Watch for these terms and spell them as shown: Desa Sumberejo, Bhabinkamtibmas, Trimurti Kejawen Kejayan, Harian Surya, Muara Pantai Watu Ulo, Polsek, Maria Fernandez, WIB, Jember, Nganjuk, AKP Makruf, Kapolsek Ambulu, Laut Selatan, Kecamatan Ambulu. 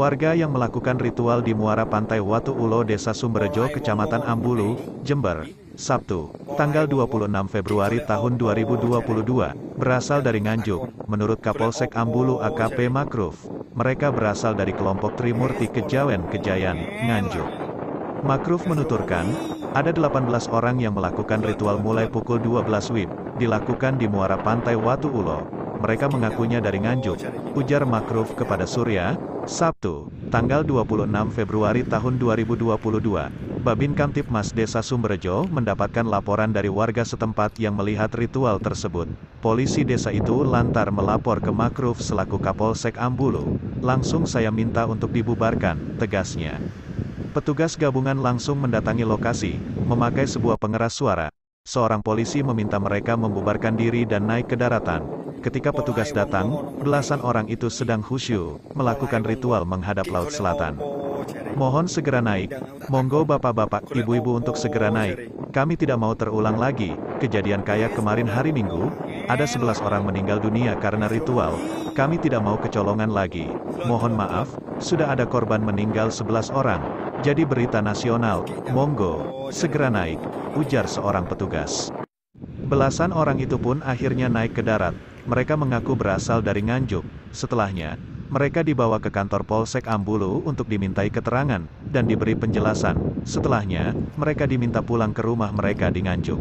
Warga yang melakukan ritual di Muara Pantai Watu Ulo, Desa Sumberejo, Kecamatan Ambulu, Jember, Sabtu, tanggal 26 Februari tahun 2022, berasal dari Nganjuk, menurut Kapolsek Ambulu AKP Makruf. Mereka berasal dari kelompok Trimurti Kejawen Kejayan, Nganjuk. Makruf menuturkan, ada 18 orang yang melakukan ritual mulai pukul 12 WIB, dilakukan di Muara Pantai Watu Ulo. Mereka mengakunya dari Nganjuk, ujar Makruf kepada Surya, Sabtu, tanggal 26 Februari tahun 2022, Bhabinkamtibmas Desa Sumberejo mendapatkan laporan dari warga setempat yang melihat ritual tersebut. Polisi desa itu lantar melapor ke Makruf selaku Kapolsek Ambulu. Langsung saya minta untuk dibubarkan, tegasnya. Petugas gabungan langsung mendatangi lokasi, memakai sebuah pengeras suara. Seorang polisi meminta mereka membubarkan diri dan naik ke daratan. Ketika petugas datang, belasan orang itu sedang khusyuk melakukan ritual menghadap Laut Selatan. Mohon segera naik, monggo bapak-bapak, ibu-ibu untuk segera naik. Kami tidak mau terulang lagi kejadian kayak kemarin hari Minggu, ada 11 orang meninggal dunia karena ritual. Kami tidak mau kecolongan lagi. Mohon maaf, sudah ada korban meninggal 11 orang. Jadi berita nasional, monggo segera naik, ujar seorang petugas. Belasan orang itu pun akhirnya naik ke darat. Mereka mengaku berasal dari Nganjuk. Setelahnya, mereka dibawa ke kantor Polsek Ambulu untuk dimintai keterangan, dan diberi penjelasan. Setelahnya, mereka diminta pulang ke rumah mereka di Nganjuk.